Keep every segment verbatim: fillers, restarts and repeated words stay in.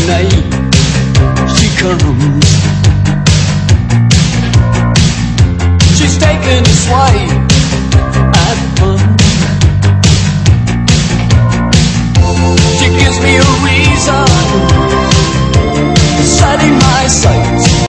tonight she comes. She's taking a swipe at fun. She gives me a reason for setting my sights.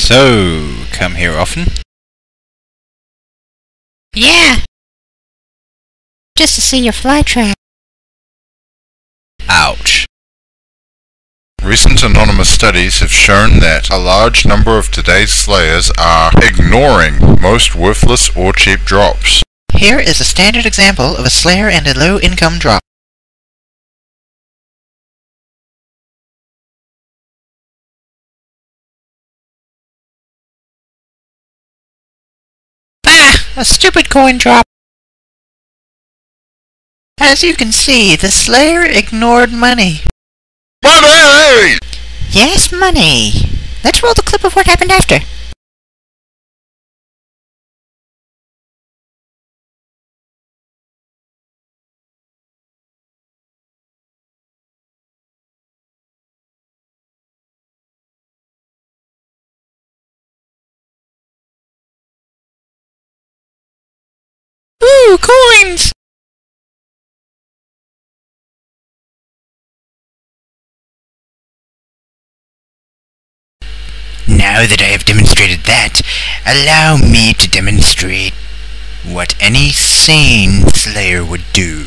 So, come here often? Yeah! Just to see your fly trap. Ouch. Recent anonymous studies have shown that a large number of today's slayers are ignoring most worthless or cheap drops. Here is a standard example of a slayer and a low-income drop. A stupid coin drop. As you can see, the slayer ignored money. Money! Yes, money. Let's roll the clip of what happened after. Coins! Now that I have demonstrated that, allow me to demonstrate what any sane slayer would do.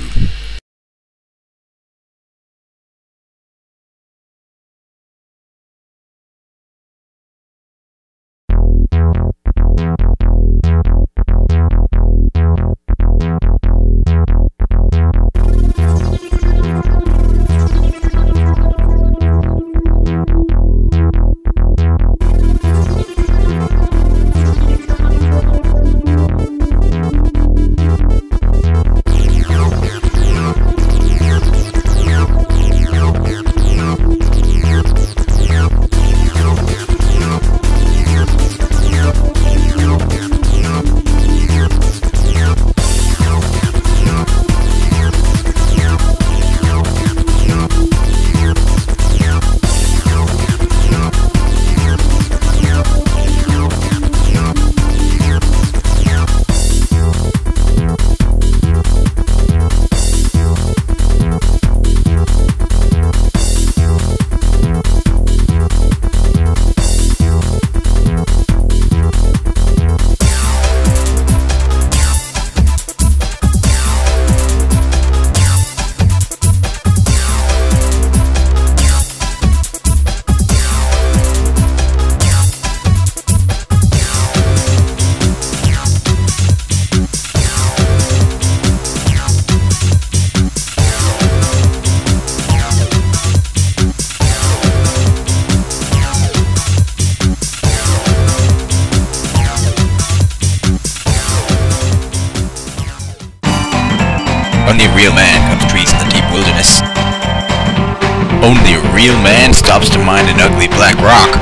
Only a real man stops to mine an ugly black rock.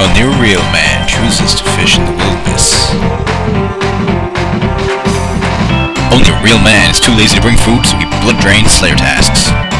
Only a real man chooses to fish in the wilderness. Only a real man is too lazy to bring food, so he blood drains slayer tasks.